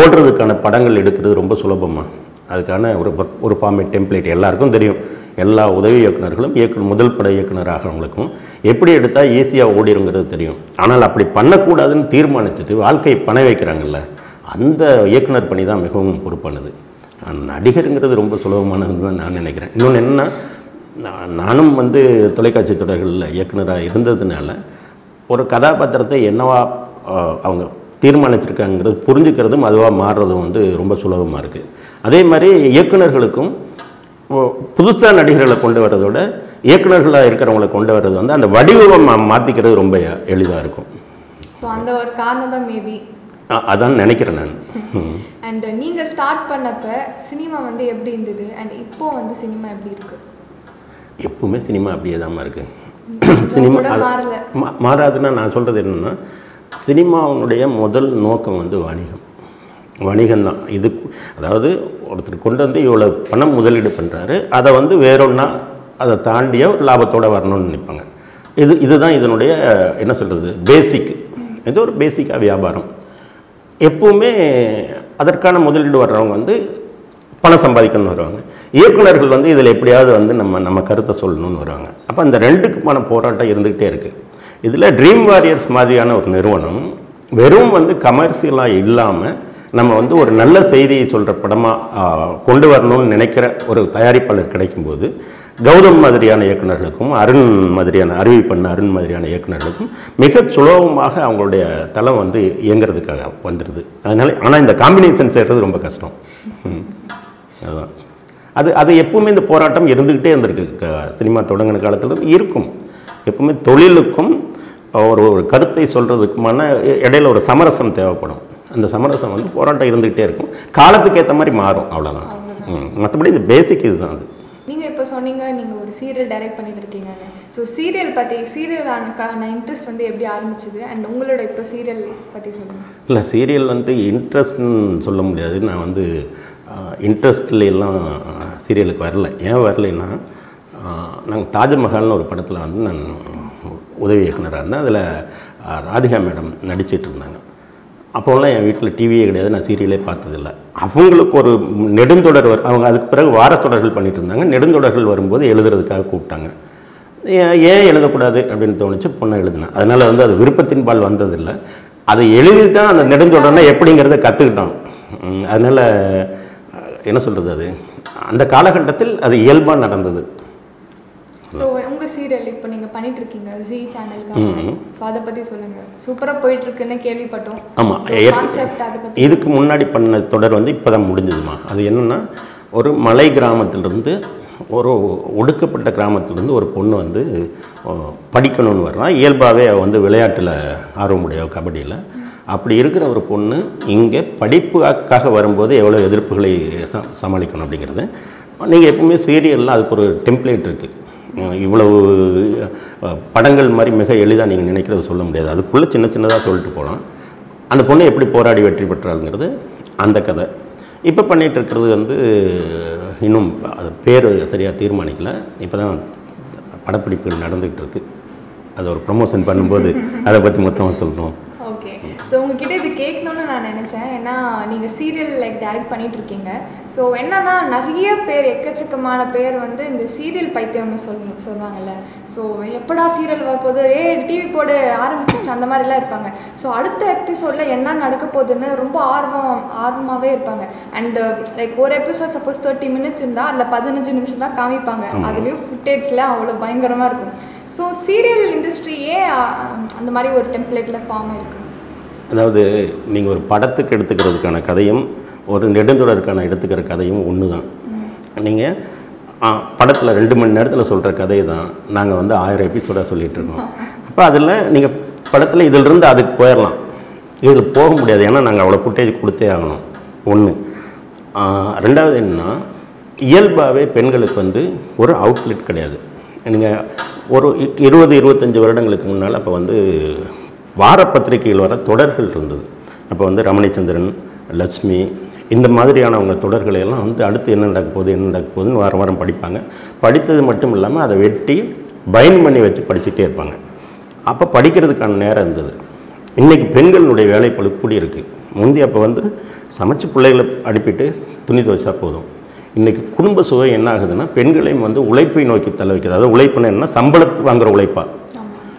ஓடுறதுக்கான படங்கள் எடுக்கிறது ரொம்ப சுலபமாக அதுக்கான ஒரு ஒரு ஃபார்மேட் டெம்ப்ளேட் எல்லாருக்கும் தெரியும். எல்லா உதவி இயக்குநர்களும் இயக்குனர் முதல் பட இயக்குனராகிறவங்களுக்கும் எப்படி எடுத்தா ஏசியா ஓடிடுங்கிறது தெரியும். ஆனால் அப்படி பண்ணக்கூடாதுன்னு தீர்மானிச்சுட்டு வாழ்க்கையை பண வைக்கிறாங்கல்ல, அந்த இயக்குனர் பணி தான் மிகவும் பொறுப்பானது. நடிகருங்கிறது ரொம்ப சுலபமானதுன்னு நான் நினைக்கிறேன். இன்னொன்று என்னென்னா, நானும் வந்து தொலைக்காட்சி தொடர்களில் இயக்குனராக இருந்ததுனால ஒரு கதாபாத்திரத்தை என்னவா அவங்க தீர்மானிச்சிருக்காங்கிறது புரிஞ்சுக்கிறதும் அதுவாக மாறுறதும் வந்து ரொம்ப சுலபமாக இருக்குது. அதே மாதிரி இயக்குநர்களுக்கும் புதுசாக நடிகர்களை கொண்டு வர்றதோட இயக்குநர்களாக இருக்கிறவங்களை கொண்டு வர்றது வந்து அந்த வடிவ மாற்றிக்கிறது ரொம்ப எளிதாக இருக்கும். ஸோ அந்த ஒரு காரணம் தான் மேபி அதான் நினைக்கிறேன் நான். அண்ட் நீங்கள் ஸ்டார்ட் பண்ணப்போ சினிமா வந்து எப்படி இருந்தது அண்ட் இப்போ வந்து சினிமா எப்படி இருக்குது? எப்பவுமே சினிமா அப்படியே தான் இருக்குது. சினிமா மாறாதுன்னா நான் சொல்கிறது என்னென்னா, சினிமாவுடைய முதல் நோக்கம் வந்து வணிகம் வணிகம்தான். இது அதாவது ஒருத்தர் கொண்டு வந்து இவ்வளோ பணம் முதலீடு பண்ணுறாரு, அதை வந்து வேறொன்னா அதை தாண்டிய ஒரு லாபத்தோடு வரணும்னு நினைப்பாங்க. இது இதுதான் இதனுடைய என்ன சொல்கிறது பேசிக், இது ஒரு பேசிக்காக வியாபாரம். எப்பவுமே அதற்கான முதலீடு வர்றவங்க வந்து பணம் சம்பாதிக்கணும்னு வருவாங்க. இயக்குநர்கள் வந்து இதில் எப்படியாவது வந்து நம்ம நம்ம கருத்தை சொல்லணும்னு வருவாங்க. அப்போ அந்த ரெண்டுக்குமான போராட்டம் இருந்துக்கிட்டே இருக்குது. இதில் ட்ரீம் வாரியர்ஸ் மாதிரியான ஒரு நிறுவனம் வெறும் வந்து கமர்ஷியலாக இல்லாமல் நம்ம வந்து ஒரு நல்ல செய்தியை சொல்கிற படமாக கொண்டு வரணும்னு நினைக்கிற ஒரு தயாரிப்பாளர் கிடைக்கும்போது, கௌதம் மாதிரியான இயக்குநர்களுக்கும் அருண் மாதிரியான அறிவிப்பண்ண அருண் மாதிரியான இயக்குநர்களுக்கும் மிக சுலபமாக அவங்களுடைய தளம் வந்து இயங்குறதுக்காக வந்துடுது. அதனால ஆனால் இந்த காம்பினேஷன் சேர்றது ரொம்ப கஷ்டம். அதுதான் அது அது எப்பவுமே இந்த போராட்டம் இருந்துக்கிட்டே இருந்திருக்கு. சினிமா தொடங்கின காலத்துலேருந்து இருக்கும். எப்பவுமே தொழிலுக்கும் ஒரு ஒரு கருத்தை சொல்கிறதுக்குமான இடையில ஒரு சமரசம் தேவைப்படும். அந்த சமரசம் வந்து போராட்டம் இருந்துக்கிட்டே இருக்கும். காலத்துக்கு ஏற்ற மாதிரி மாறும், அவ்வளோதான். மற்றபடி இது பேசிக் இதுதான். அது நீங்கள் இப்போ சொன்னீங்க, நீங்கள் ஒரு சீரியல் டைரக்ட் பண்ணிட்டு இருக்கீங்கன்னு. ஸோ சீரியல் பற்றி சீரியலான இன்ட்ரெஸ்ட் வந்து எப்படி ஆரம்பிச்சிது அண்ட் உங்களோட இப்போ சீரியல் பற்றி சொல்லுங்கள். இல்லை, சீரியல் வந்து இன்ட்ரெஸ்ட்னு சொல்ல முடியாது. நான் வந்து இன்ட்ரெஸ்ட்லாம் சீரியலுக்கு வரல. ஏன் வரலைன்னா, நாங்கள் தாஜ்மஹால்னு ஒரு படத்தில் வந்து நான் உதவி இயக்குனராக இருந்தேன். அதில் ராதிகா மேடம் நடிச்சிட்டு இருந்தாங்க. அப்போல்லாம் என் வீட்டில் டிவியே கிடையாது, நான் சீரியலே பார்த்ததில்லை. அவங்களுக்கு ஒரு நெடுந்தொடர் வரும், அவங்க அதுக்கு பிறகு வாரத்தொடர்கள் பண்ணிகிட்டு இருந்தாங்க. நெடுந்தொடர்கள் வரும்போது எழுதுறதுக்காக கூப்பிட்டாங்க. ஏன் எழுதக்கூடாது அப்படின்னு தோணுச்சு, பொண்ணை எழுதினேன். அதனால் வந்து அது விருப்பத்தின் பால் வந்ததில்லை. அதை எழுதி தான் அந்த நெடுந்தொடர்னா எப்படிங்கிறத கற்றுக்கிட்டோம். அதனால் என்ன சொல்கிறது, அது அந்த காலகட்டத்தில் அது இயல்பாக நடந்தது. ஸோ உங்கள் சீரியல் இப்போ நீங்கள் பண்ணிட்டு இருக்கீங்க ஜி சேனலுக்கு, ஸோ அதை பற்றி சொல்லுங்கள். சூப்பராக போயிட்டு இருக்குன்னு கேள்விப்பட்டோம். ஆமாம், இதுக்கு முன்னாடி பண்ண தொடர் வந்து இப்போ தான் முடிஞ்சதுமா. அது என்னென்னா, ஒரு மலை கிராமத்திலிருந்து ஒரு ஒடுக்கப்பட்ட கிராமத்திலேருந்து ஒரு பொண்ணு வந்து படிக்கணும்னு வர்றான். இயல்பாகவே வந்து விளையாட்டில் ஆர்வமுடைய, கபடியில். அப்படி இருக்கிற ஒரு பொண்ணு இங்கே படிப்புக்காக வரும்போது எவ்வளோ எதிர்ப்புகளை சமாளிக்கணும் அப்படிங்கிறது நீங்கள் எப்பவுமே சீரியலில் அதுக்கு ஒரு டெம்ப்ளேட் இருக்குது. இவ்வளவு படங்கள் மாதிரி மிக எளிதாக நீங்கள் நினைக்கிறத சொல்ல முடியாது. அதுக்குள்ளே சின்ன சின்னதாக சொல்லிட்டு போகலாம். அந்த பொண்ணு எப்படி போராடி வெற்றி பெற்றாளுங்கிறது அந்த கதை. இப்போ பண்ணிகிட்டு இருக்கிறது வந்து இன்னும் அது பேர் சரியாக தீர்மானிக்கலை. இப்போ தான் படப்பிடிப்புகள் நடந்துகிட்டு இருக்குது. அது ஒரு ப்ரொமோஷன் பண்ணும்போது அதை பற்றி மொத்தமாக சொல்கிறோம். ஓகே, ஸோ உங்ககிட்ட இது கேட்கணும்னு நான் நினச்சேன். ஏன்னா நீங்கள் சீரியல் லைக் டைரக்ட் பண்ணிகிட்ருக்கீங்க. ஸோ என்னென்னா, நிறைய பேர் எக்கச்சக்கமான பேர் வந்து இந்த சீரியல் பைத்தியம்னு சொல்லணும் சொல்லுவாங்கள்ல. ஸோ எப்படா சீரியல் வரப்போது, ஏ டிவி போட ஆரம்பிச்சிச்சு, அந்த மாதிரிலாம் இருப்பாங்க. ஸோ அடுத்த எபிசோடில் என்ன நடக்க போகுதுன்னு ரொம்ப ஆர்வம் ஆர்வமாகவே இருப்பாங்க. அண்டு லைக் ஒரு எபிசோட் சப்போஸ் தேர்ட்டி மினிட்ஸ் இருந்தால் அதில் பதினஞ்சு நிமிஷம் தான் காமிப்பாங்க. அதுலேயும் ஃபுட்டேஜில் அவ்வளோ பயங்கரமாக இருக்கும். ஸோ சீரியல் இண்டஸ்ட்ரியே அந்த மாதிரி ஒரு டெம்ப்ளேட்டில் ஃபார்ம் ஆகிருக்கு. அதாவது நீங்கள் ஒரு படத்துக்கு எடுத்துக்கிறதுக்கான கதையும் ஒரு நெடுந்தொடருக்கான எடுத்துக்கிற கதையும் ஒன்று தான். நீங்கள் படத்தில் ரெண்டு மணி நேரத்தில் சொல்கிற கதையை தான் நாங்கள் வந்து ஆயிரம் எபிசோடாக சொல்லிகிட்ருக்கோம். அப்போ அதில் நீங்கள் படத்தில் இதிலிருந்து அதுக்கு போயிடலாம், இதில் போக முடியாது. ஏன்னா நாங்கள் அவ்வளோ ஃபுட்டேஜ் கொடுத்தே ஆகணும். ஒன்று. ரெண்டாவது என்னென்னா, இயல்பாகவே பெண்களுக்கு வந்து ஒரு அவுட்லெட் கிடையாது. நீங்கள் ஒரு இருபது இருபத்தஞ்சி வருடங்களுக்கு முன்னால் அப்போ வந்து வார பத்திரிகையில் வர தொடர்கள் இருந்தது. அப்போ வந்து ரமணி சந்திரன், லக்ஷ்மி, இந்த மாதிரியானவங்க தொடர்களையெல்லாம் வந்து அடுத்து என்ன நடக்க போகுது என்ன நடக்க போகுதுன்னு வாரம் வாரம் படிப்பாங்க. படித்தது மட்டும் இல்லாமல் அதை வெட்டி பைன் பண்ணி வச்சு படிச்சுட்டே இருப்பாங்க. அப்போ படிக்கிறதுக்கான நேரம் இருந்தது. இன்றைக்கி பெண்களுடைய வேலைப்பளு கூடி இருக்குது. முந்தி அப்போ வந்து சமைச்சு பிள்ளைகளை அனுப்பிட்டு துணி துவைச்சா போதும். இன்றைக்கி குடும்ப சுவை என்ன ஆகுதுன்னா, பெண்களையும் வந்து உழைப்பை நோக்கி தள்ள வைக்கிறது. அதாவது உழைப்புனா என்ன, சம்பளத்து வாங்குகிற உழைப்பாக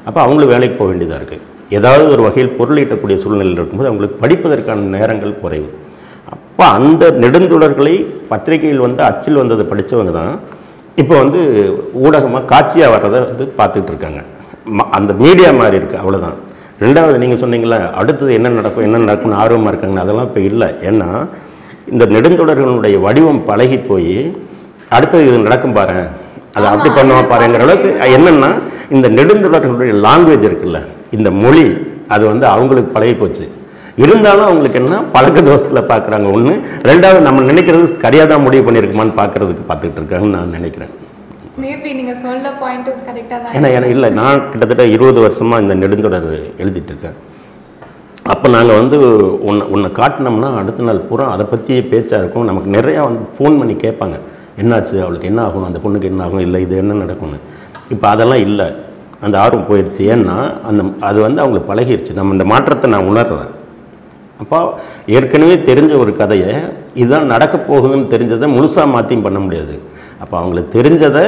அப்ப அவங்கள வேலைக்கு போக வேண்டியதா இருக்கு ஏதாவது ஒரு வகையில் பொருள் ஈட்டக்கூடிய சூழ்நிலையில் இருக்கும்போது அவங்களுக்கு படிப்பதற்கான நேரங்கள் குறைவு அப்ப அந்த நெடுந்தொடர்களை பத்திரிகையில் வந்து அச்சில் வந்தது படிச்சவங்க தான் இப்ப வந்து ஊடகமா காட்சியா வரத வந்து பார்த்துட்டு இருக்காங்க அந்த மீடியா மாதிரி இருக்கு அவ்வளவுதான் இரண்டாவது நீங்க சொன்னீங்கல அடுத்து என்ன நடக்கும் என்ன நடக்கும் ஆர்வமா இருக்காங்க அதெல்லாம் இப்ப இல்ல ஏன்னா இந்த நெடுந்தொடர்களுடைய வடிவம் பலகி போய் அடுத்து இது நடக்கும் பாரு அது அப்படி பண்ணுவா பாருங்கற அளவுக்கு என்னன்னா இந்த நெடுந்தொடர்களுடைய லாங்குவேஜ் இருக்குல்ல இந்த மொழி அது வந்து அவங்களுக்கு பலகி போச்சு இருந்தாலும் அவங்களுக்கு என்ன பழக்க தோஷத்துல பார்க்கறாங்க ஒன்னு இரண்டாவது நம்ம நினைக்கிறது கரியாதா முடிவு பண்ணிருக்குமான்னு பார்க்கிறதுக்கு பார்த்துட்டு இருக்காங்கன்னு நான் நினைக்கிறேன் மேபி நீங்க சொல்ல பாயிண்ட் கரெக்ட்டா தான் என்ன என்ன இல்ல நான் கிட்டத்தட்ட இருபது வருஷமா இந்த நெடுந்தொடர் எழுதிட்டு இருக்கேன் அப்ப நாங்க வந்து ஒன்னு ஒன்னு காட்டணும்னா அடுத்த நாள் பூரா அத பத்தியே பேச்சா இருக்கும் நமக்கு நிறைய வந்து ஃபோன் பண்ணி கேட்பாங்க என்னாச்சு அவளுக்கு என்ன ஆகும் அந்த பொண்ணுக்கு என்ன ஆகும் இல்ல இது என்ன நடக்கும்னு இப்போ அதெல்லாம் இல்ல அந்த ஆர்வம் போயிடுச்சு ஏன்னா அந்த அது வந்து அவங்களுக்கு பழகிருச்சு நம்ம இந்த மாற்றத்தை நான் உணர்றேன் அப்ப ஏற்கனவே தெரிஞ்ச ஒரு கதையை இதான் நடக்க போகுதுன்னு தெரிஞ்சதை முழுசா மாத்தியும் பண்ண முடியாது அப்ப அவங்களுக்கு தெரிஞ்சதை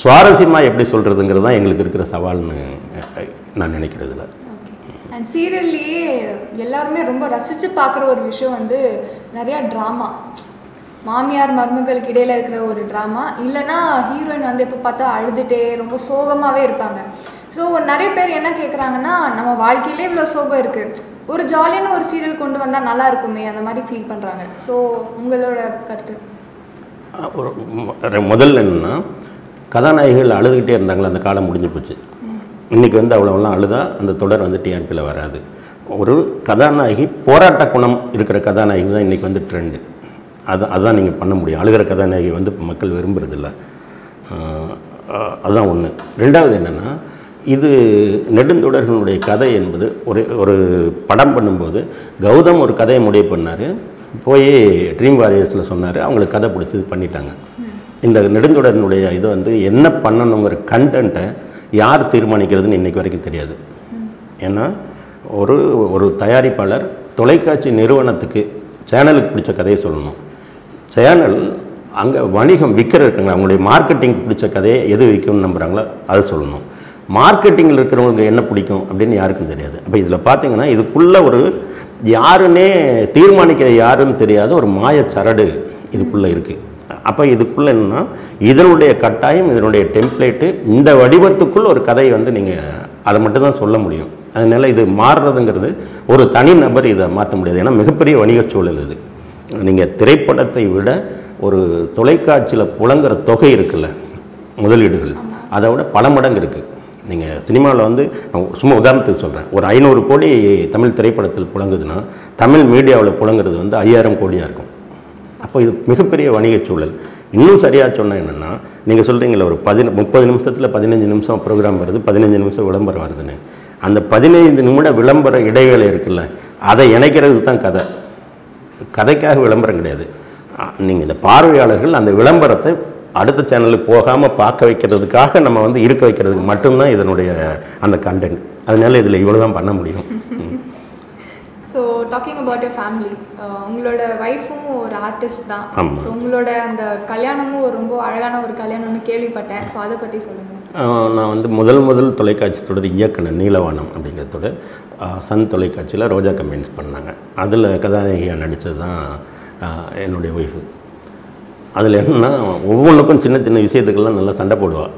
சுவாரசியமா எப்படி சொல்றதுங்கறத தான் உங்களுக்கு இருக்கிற சவால்னு நான் நினைக்கிறதுல and சீரியல்லியே எல்லாரும் ரொம்ப ரசிச்சு பார்க்குற ஒரு விஷயம் வந்து நிறைய டிராமா மாமியார் மருமகளுக்கு இடையில இருக்கிற ஒரு டிராமா இல்லனா ஹீரோயின் வந்து எப்ப பார்த்தா அழுதுட்டே ரொம்ப சோகமாவே இருப்பாங்க சோ நிறைய பேர் என்ன கேக்குறாங்கன்னா நம்ம வாழ்க்கையிலே இவ்ளோ சோகம் இருக்கு ஒரு ஜாலியான ஒரு சீரியல் கொண்டு வந்தா நல்லா இருக்குமே அந்த மாதிரி ஃபீல் பண்றாங்க சோ உங்களோட கருத்து முதல்ல என்னன்னா கதாநாயகிகள் அழுதுகிட்டே இருந்தாங்களே அந்த காலம் முடிஞ்சு போச்சு இன்னைக்கு வந்து அவ்வளவுலாம் அழுதா அந்த தொடர் வந்து டிஆர்பில வராது ஒரு கதாநாயகி போராட்ட குணம் இருக்கிற கதாநாயகி தான் இன்னைக்கு வந்து ட்ரெண்ட் அதான் அதான் நீங்க பண்ண முடியும் அழுகிற கதாநாயகி வந்து மக்கள் விரும்புறது இல்லை அதான் ஒன்று ரெண்டாவது என்னன்னா இது நெடுந்தொடர்களுடைய கதை என்பது ஒரு ஒரு படம் பண்ணும்போது கௌதம் ஒரு கதையை முடிவு பண்ணாரு போய் ட்ரீம் வாரியர்ஸ்ல சொன்னாரு அவங்களுக்கு கதை பிடிச்சது பண்ணிட்டாங்க இந்த நெடுந்தொடர்களுடைய இது வந்து என்ன பண்ணணும்ங்கற கண்டென்ட்டை யார் தீர்மானிக்கிறதுன்னு இன்னைக்கு வரைக்கும் தெரியாது ஏன்னா ஒரு ஒரு தயாரிப்பாளர் தொலைக்காட்சி நிறுவனத்துக்கு சேனலுக்கு பிடிச்ச கதையை சொல்லணும் சேனல் அங்க வணிகம் விற்கிற இருக்காங்க அவங்களுடைய மார்க்கெட்டிங் பிடிச்ச கதையை எது விற்கும்னு நம்புறாங்களோ அதை சொல்லணும் மார்க்கெட்டிங்கில் இருக்கிறவங்க என்ன பிடிக்கும் அப்படின்னு யாருக்கும் தெரியாது அப்போ இதில் பார்த்தீங்கன்னா இதுக்குள்ளே ஒரு யாருன்னே தீர்மானிக்கிற யாருன்னு தெரியாத ஒரு மாய சரடு இதுக்குள்ளே இருக்குது அப்போ இதுக்குள்ளே என்னென்னா இதனுடைய கட்டாயம் இதனுடைய டெம்ப்ளேட்டு இந்த வடிவத்துக்குள்ள ஒரு கதையை வந்து நீங்கள் அதை மட்டும் தான் சொல்ல முடியும் அதனால் இது மாறுறதுங்கிறது ஒரு தனி நபர் இதை மாற்ற முடியாது ஏன்னா மிகப்பெரிய வணிக சூழல் இது நீங்கள் திரைப்படத்தை விட ஒரு தொலைக்காட்சியில் புழங்குற தொகை இருக்குல்ல முதலீடுகள் அதை விட பல மடங்கு இருக்குது நீங்க சினிமால வந்து சும்மா உதாரணத்துக்கு சொல்றேன் ஒரு ஐநூறு கோடி தமிழ் திரைப்படத்தில் புழங்குதுன்னா தமிழ் மீடியாவில் புழங்குறது வந்து ஐயாயிரம் கோடியா இருக்கும் அப்போ இது மிகப்பெரிய வணிக சூழல் இன்னும் சரியா சொன்னா என்னன்னா நீங்க சொல்றீங்களா ஒரு பதி முப்பது நிமிஷத்துல பதினஞ்சு நிமிஷம் ப்ரோக்ராம் வருது பதினஞ்சு நிமிஷம் விளம்பரம் வருதுன்னு அந்த பதினைந்து நிமிட விளம்பர இடைவேளை இருக்குல்ல அதை இணைக்கிறதுக்கு தான் கதை கதைக்காக விளம்பரம் கிடையாது நீங்க இந்த பார்வையாளர்கள் அந்த விளம்பரத்தை அடுத்த சேனலுக்கு போகாம பார்க்க வைக்கிறதுக்காக நம்ம வந்து இருக்க வைக்கிறதுக்கு மட்டும்தான் இதனுடைய அந்த கண்டென்ட் அதனால இதில் இவ்வளவுதான் பண்ண முடியும் so talking about your family உங்களோட வைஃபும் ஒரு ஆர்டிஸ்ட் தான் ஸோ உங்களோட அந்த கல்யாணமும் ரொம்ப அழகான ஒரு கல்யாணம்னு கேள்விப்பட்டேன் ஸோ அதை பற்றி சொல்லுங்க நான் வந்து முதல் முதல் தொலைக்காட்சி தொடர் இயக்குனர் நீலவானம் அப்படிங்கிறதோட சன் தொலைக்காட்சியில் ரோஜா கம்பெயின்ஸ் பண்ணாங்க அதில் கதாநாயகியாக நடித்தது தான் என்னுடைய ஒய்ஃபு அதில் என்னென்னா ஒவ்வொன்றுக்கும் சின்ன சின்ன விஷயத்துக்கெல்லாம் நல்லா சண்டை போடுவாள்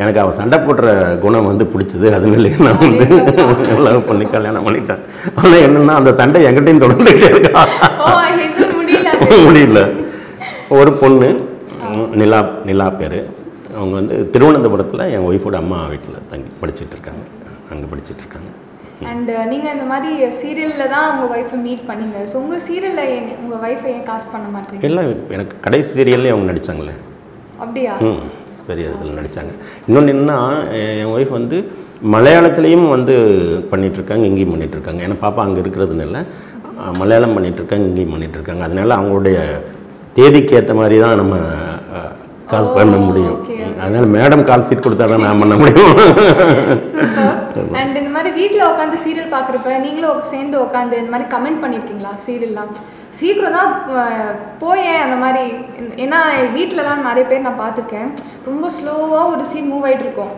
எனக்கு அவள் சண்டை போடுற குணம் வந்து பிடிச்சது அதனால நான் வந்து எல்லாம் பண்ணி கல்யாணம் பண்ணிட்டேன் ஆனால் என்னென்னா அந்த சண்டை எங்கிட்டையும் தொடர்ந்துக்கிட்டே இருக்கா முடியல ஒரு பொண்ணு நிலா நிலா பேர் அவங்க வந்து திருவனந்தபுரத்தில் என் ஒய்ஃபோட அம்மா வீட்டில் தங்கி படிச்சுட்டு இருக்காங்க அங்கே படிச்சுட்டு இருக்காங்க அண்ட் நீங்கள் இந்த மாதிரி சீரியலில் தான் உங்கள் ஒய்ஃபை மீட் பண்ணீங்க ஸோ உங்கள் சீரியலில் என் உங்கள் ஒய்ஃபை ஏன் காஸ்ட் பண்ண மாட்டீங்க இல்லை எனக்கு கடைசி சீரியல்லே அவங்க நடித்தாங்களே அப்படியா ம் பெரிய இதில் நடித்தாங்க இன்னொன்று என்னன்னா என் ஒய்ஃப் வந்து மலையாளத்துலேயும் வந்து பண்ணிகிட்ருக்காங்க இங்கேயும் பண்ணிகிட்ருக்காங்க ஏன்னா பாப்பா அங்கே இருக்கிறதுனால மலையாளம் பண்ணிகிட்ருக்காங்க இங்கேயும் பண்ணிகிட்ருக்காங்க அதனால அவங்களுடைய தேதிக்கு ஏற்ற மாதிரி தான் நம்ம கால் பண்ண முடியும் அதனால மேடம் கால் சீட் கொடுத்தா தான் நான் பண்ண முடியும் அண்ட் இந்த மாதிரி வீட்டில் உட்காந்து சீரியல் பார்க்குறப்ப நீங்களும் சேர்ந்து உட்காந்து இந்த மாதிரி கமெண்ட் பண்ணியிருக்கீங்களா சீரியல்லாம் சீக்கிரம் தான் போயேன் அந்த மாதிரி ஏன்னா வீட்டிலலாம் நிறைய பேர் நான் பார்த்துருக்கேன் ரொம்ப ஸ்லோவாக ஒரு சீன் மூவ் ஆகிட்டு இருக்கும்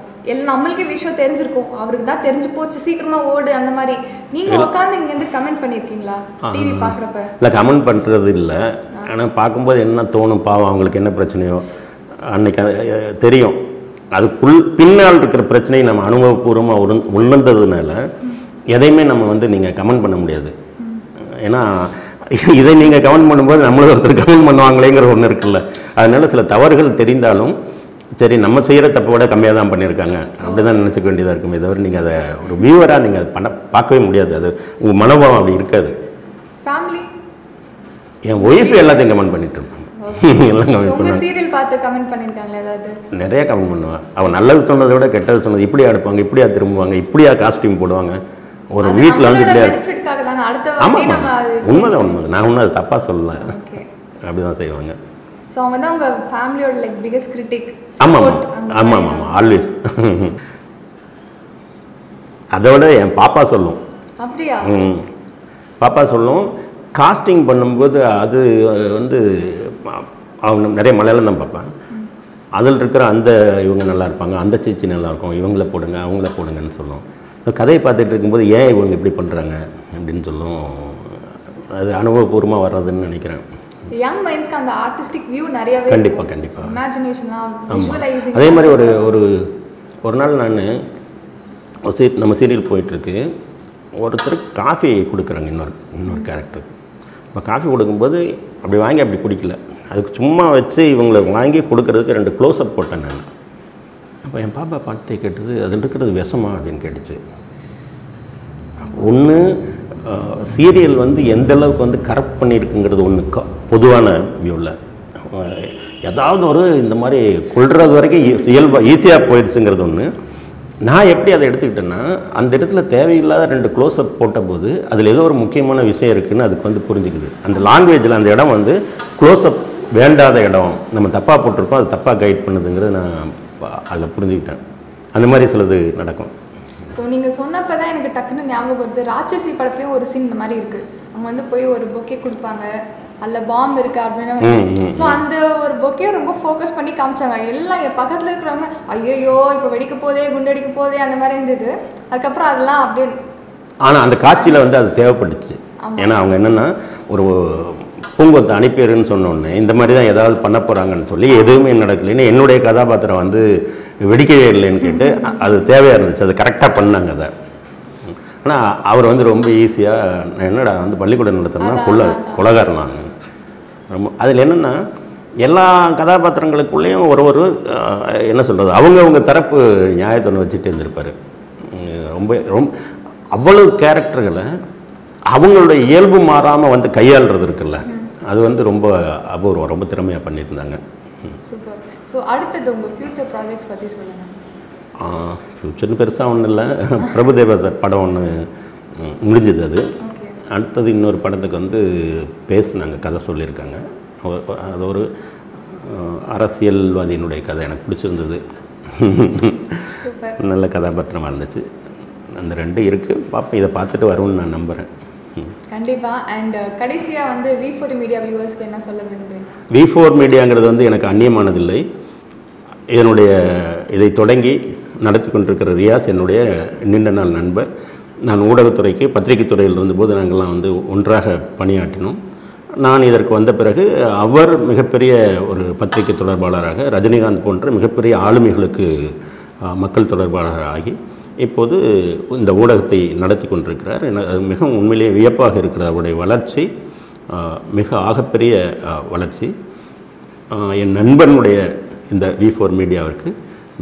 நம்மளுக்கே விஷயம் தெரிஞ்சிருக்கும், அவருக்கு தான் தெரிஞ்சு போச்சு சீக்கிரமா ஓடு அந்த மாதிரி. நீங்க உட்கார்ந்து இங்க இருந்து கமெண்ட் பண்ணிருக்கீங்களா டிவி பாக்குறப்ப? இல்ல கமெண்ட் பண்றது இல்ல, ஆனா பாக்கும்போது என்ன தோணும், பாவம் அவங்களுக்கு என்ன பிரச்சனையோ அன்னைக்கு தெரியும். அதுக்குள் பின்னால் இருக்கிற பிரச்சனையை நம்ம அனுபவபூர்வமாக உணர்ந்ததுனால எதையுமே நம்ம வந்து நீங்க கமெண்ட் பண்ண முடியாது. ஏன்னா இதை நீங்க கமெண்ட் பண்ணும்போது நம்மளும் ஒருத்தர் கமெண்ட் பண்ணுவாங்களேங்கிற ஒன்று இருக்குல்ல. அதனால சில தவறுகள் தெரிந்தாலும் சரி நம்ம செய்கிற தப்பை விட கம்மியாக தான் பண்ணியிருக்காங்க அப்படி தான் நினச்சிக்க வேண்டியதாக இருக்குமே தவிர நீங்கள் அதை ஒரு வியூவராக நீங்கள் பண்ண பார்க்கவே முடியாது. அது உங்கள் மனோபாவம் அப்படி இருக்காது. என் ஒய்ஃப் எல்லாத்தையும் கமெண்ட் பண்ணிட்டு இருப்பாங்க, எல்லாம் கமெண்ட் பண்ணுவாங்க, நிறையா கமெண்ட் பண்ணுவான். அவன் நல்லது சொன்னதை விட கெட்டது சொன்னது இப்படியா எடுப்பாங்க, இப்படியா திரும்புவாங்க, இப்படியா காஸ்டியூம் போடுவாங்க, ஒரு வீட்டில் வந்து இப்படியா. ஆமாம் உண்மைதான் உண்மை, நான் ஒன்றும் அது தப்பாக சொல்லலை, அப்படி தான் செய்வாங்க. So அவங்க தான் உங்க ஃபேமிலியோட லைக் biggest critic. ஆமா ஆமா ஆமா ஆல்வேஸ். அதோட என் பாப்பா சொல்லும். அப்படியே ம் பாப்பா சொல்லும் காஸ்டிங் பண்ணும்போது அது வந்து அவங்க நிறைய மலையாளம் தான் பார்ப்பேன். அதில் இருக்கிற அந்த இவங்க நல்லா இருப்பாங்க, அந்த சீச்சி நல்லா இருக்கும், இவங்கள போடுங்க அவங்கள போடுங்கன்னு சொல்லும். கதையை பார்த்துட்டு இருக்கும்போது ஏன் இவங்க இப்படி பண்ணுறாங்க அப்படின்னு சொல்லும். அது அனுபவபூர்வமாக வர்றதுன்னு நினைக்கிறேன். யங் மைண்ட்ஸ்க்கு அந்த ஆர்டிஸ்டிக் வியூ நிறையவே கண்டிப்பா கண்டிப்பா இமேஜினேஷன்லாம் விஷுவலைசிங். அதே மாதிரி ஒரு ஒரு ஒரு நாள் நான் நம்ம சீரியல் போயிட்டுருக்கு, ஒருத்தர் காஃபி கொடுக்குறாங்க இன்னொரு இன்னொரு கேரக்டருக்கு. இப்போ காஃபி கொடுக்கும்போது அப்படி வாங்கி அப்படி குடிக்கல, அதுக்கு சும்மா வச்சு இவங்களை வாங்கி கொடுக்குறதுக்கு ரெண்டு க்ளோஸ்அப் போட்டேன் நான். அப்போ என் பாப்பா பாட்டை கேட்டது அதில் இருக்கிறது விஷமா அப்படின்னு கேட்டுச்சு. ஒன்று சீரியல் வந்து எந்தளவுக்கு வந்து கரெக்ட் பண்ணியிருக்குங்கிறது ஒன்று பொதுவான வியூவில், ஏதாவது ஒரு இந்த மாதிரி கொள்வது வரைக்கும் இயல்பாக ஈஸியாக போயிடுச்சுங்கிறது ஒன்று. நான் எப்படி அதை எடுத்துக்கிட்டேன்னா அந்த இடத்துல தேவையில்லாத ரெண்டு க்ளோஸ்அப் போட்டபோது அதில் ஏதோ ஒரு முக்கியமான விஷயம் இருக்குதுன்னு அதுக்கு வந்து புரிஞ்சுக்குது. அந்த லாங்குவேஜில் அந்த இடம் வந்து க்ளோஸ்அப் வேண்டாத இடம், நம்ம தப்பாக போட்டிருக்கோம், அது தப்பாக கைட் பண்ணுதுங்கிறது நான் அதில் புரிஞ்சுக்கிட்டேன். அந்த மாதிரி சிலது நடக்கும். ஸோ நீங்கள் சொன்னப்போ தான் எனக்கு டக்குன்னு ஞாபகம் வருது, ராட்சசி படத்துலேயும் ஒரு சீன் இந்த மாதிரி இருக்குது. அவங்க வந்து போய் ஒரு பொக்கே கொடுப்பாங்க, அதில் பாம்பு இருக்குது அப்படின்னு. ஸோ அந்த ஒரு பொக்கையை ரொம்ப ஃபோக்கஸ் பண்ணி காமிச்சாங்க, எல்லாம் என் பக்கத்தில் இருக்கிறவங்க ஐயோ இப்போ வெடிக்க போதே குண்டடிக்க போதே அந்த மாதிரி இருந்தது. அதுக்கப்புறம் அதெல்லாம் அப்படியே. ஆனால் அந்த காட்சியில் வந்து அது தேவைப்பட்டுச்சு. ஏன்னா அவங்க என்னென்னா ஒரு பூங்கொத்தை அனுப்பிடுன்னு சொன்னோடனே இந்த மாதிரி தான் ஏதாவது பண்ண போகிறாங்கன்னு சொல்லி எதுவுமே நடக்கலைன்னு என்னுடைய கதாபாத்திரம் வந்து வெடிக்கவே இல்லைன்னு கேட்டு அது தேவையாக இருந்துச்சு, அது கரெக்டாக பண்ணாங்க அதை. ஆனால் அவர் வந்து ரொம்ப ஈஸியாக என்னடா வந்து பள்ளிக்கூடம் நடத்தினா கொள்ள கொலகாரனாங்க ரொம்ப. அதில் என்னென்னா எல்லா கதாபாத்திரங்களுக்குள்ளேயும் ஒரு ஒரு என்ன சொல்கிறது அவங்கவுங்க தரப்பு நியாயத்தொன்று வச்சுட்டு இருந்திருப்பார். ரொம்ப ரொம்ப அவ்வளோ கேரக்டர்களை அவங்களோட இயல்பு மாறாமல் வந்து கையாளுறது இருக்குல்ல, அது வந்து ரொம்ப அபூர்வம், ரொம்ப திறமையாக பண்ணியிருந்தாங்க. சூப்பர். ஸோ அடுத்தது உங்கள் ஃப்யூச்சர் ப்ராஜெக்ட்ஸ் பற்றி சொல்லுங்கள். ஃப்யூச்சர்னு பெருசாக ஒன்றும் இல்லை, பிரபுதேவா சார் படம் ஒன்று முடிஞ்சது, அது அடுத்தது இன்னொரு படத்துக்கு வந்து பேசினாங்க, கதை சொல்லியிருக்காங்க. அது ஒரு அரசியல்வாதியினுடைய கதை, எனக்கு பிடிச்சிருந்தது, நல்ல கதாபாத்திரமாக இருந்துச்சு. அந்த ரெண்டு இருக்குது, பாப்பா இதை பார்த்துட்டு வரும்னு நான் நம்புகிறேன் கண்டிப்பாக. அண்ட் கடைசியாக வந்து வி ஃபோர் மீடியா வியூவர்ஸ்க்கு என்ன சொல்ல விரும்புகிறேன்? வி ஃபோர் மீடியாங்கிறது வந்து எனக்கு அந்நியமானதில்லை, என்னுடைய இதை தொடங்கி நடத்தி கொண்டிருக்கிற ரியாஸ் என்னுடைய நீண்ட நாள் நண்பர். நான் ஊடகத்துறைக்கு பத்திரிகைத்துறையில் இருந்தபோது நாங்கள்லாம் வந்து ஒன்றாக பணியாற்றினோம். நான் இதற்கு வந்த பிறகு அவர் மிகப்பெரிய ஒரு பத்திரிகை தொடர்பாளராக, ரஜினிகாந்த் போன்ற மிகப்பெரிய ஆளுமைகளுக்கு மக்கள் தொடர்பாளராக ஆகி இப்போது இந்த ஊடகத்தை நடத்தி கொண்டிருக்கிறார். அது மிகவும் உண்மையிலேயே வியப்பாக இருக்கிறது, அவருடைய வளர்ச்சி மிக ஆகப்பெரிய வளர்ச்சி. என் நண்பனுடைய இந்த வி ஃபோர் மீடியாவிற்கு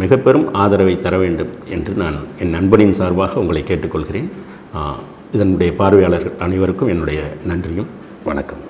மிக பெரும் ஆதரவை தர வேண்டும் என்று நான் என் நண்பனின் சார்பாக உங்களை கேட்டுக்கொள்கிறேன். இதனுடைய பார்வையாளர்கள் அனைவருக்கும் என்னுடைய நன்றியும் வணக்கம்.